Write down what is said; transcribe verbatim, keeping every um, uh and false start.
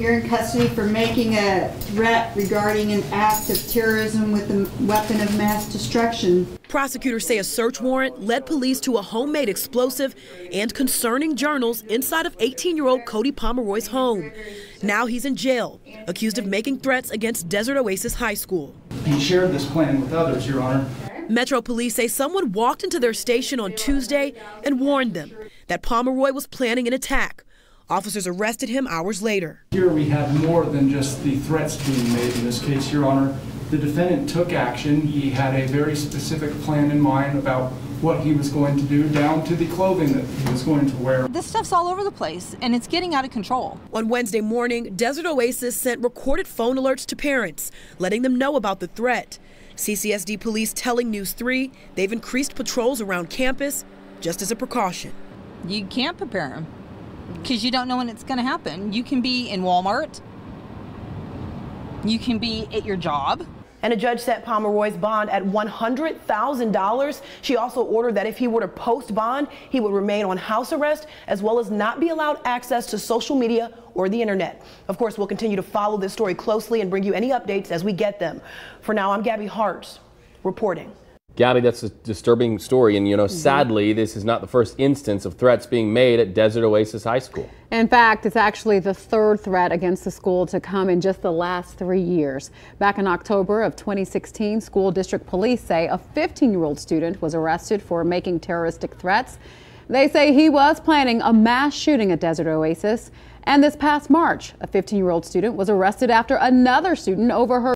You're in custody for making a threat regarding an act of terrorism with a weapon of mass destruction. Prosecutors say a search warrant led police to a homemade explosive and concerning journals inside of eighteen-year-old Cody Pomeroy's home. Now he's in jail, accused of making threats against Desert Oasis High School. He shared this plan with others, Your Honor. Metro police say someone walked into their station on Tuesday and warned them that Pomeroy was planning an attack. Officers arrested him hours later. Here we have more than just the threats being made in this case, Your Honor. The defendant took action. He had a very specific plan in mind about what he was going to do, down to the clothing that he was going to wear. This stuff's all over the place, and it's getting out of control. On Wednesday morning, Desert Oasis sent recorded phone alerts to parents, letting them know about the threat. C C S D police telling News three they've increased patrols around campus just as a precaution. You can't prepare them, because you don't know when it's going to happen. You can be in Walmart. You can be at your job. And a judge set Pomeroy's bond at one hundred thousand dollars. She also ordered that if he were to post bond, he would remain on house arrest, as well as not be allowed access to social media or the internet. Of course, we'll continue to follow this story closely and bring you any updates as we get them. For now, I'm Gabby Hart reporting. Gabby, that's a disturbing story, and you know, sadly, this is not the first instance of threats being made at Desert Oasis High School. In fact, it's actually the third threat against the school to come in just the last three years. Back in October of twenty sixteen, school district police say a fifteen-year-old student was arrested for making terroristic threats. They say he was planning a mass shooting at Desert Oasis, and this past March, a fifteen-year-old student was arrested after another student overheard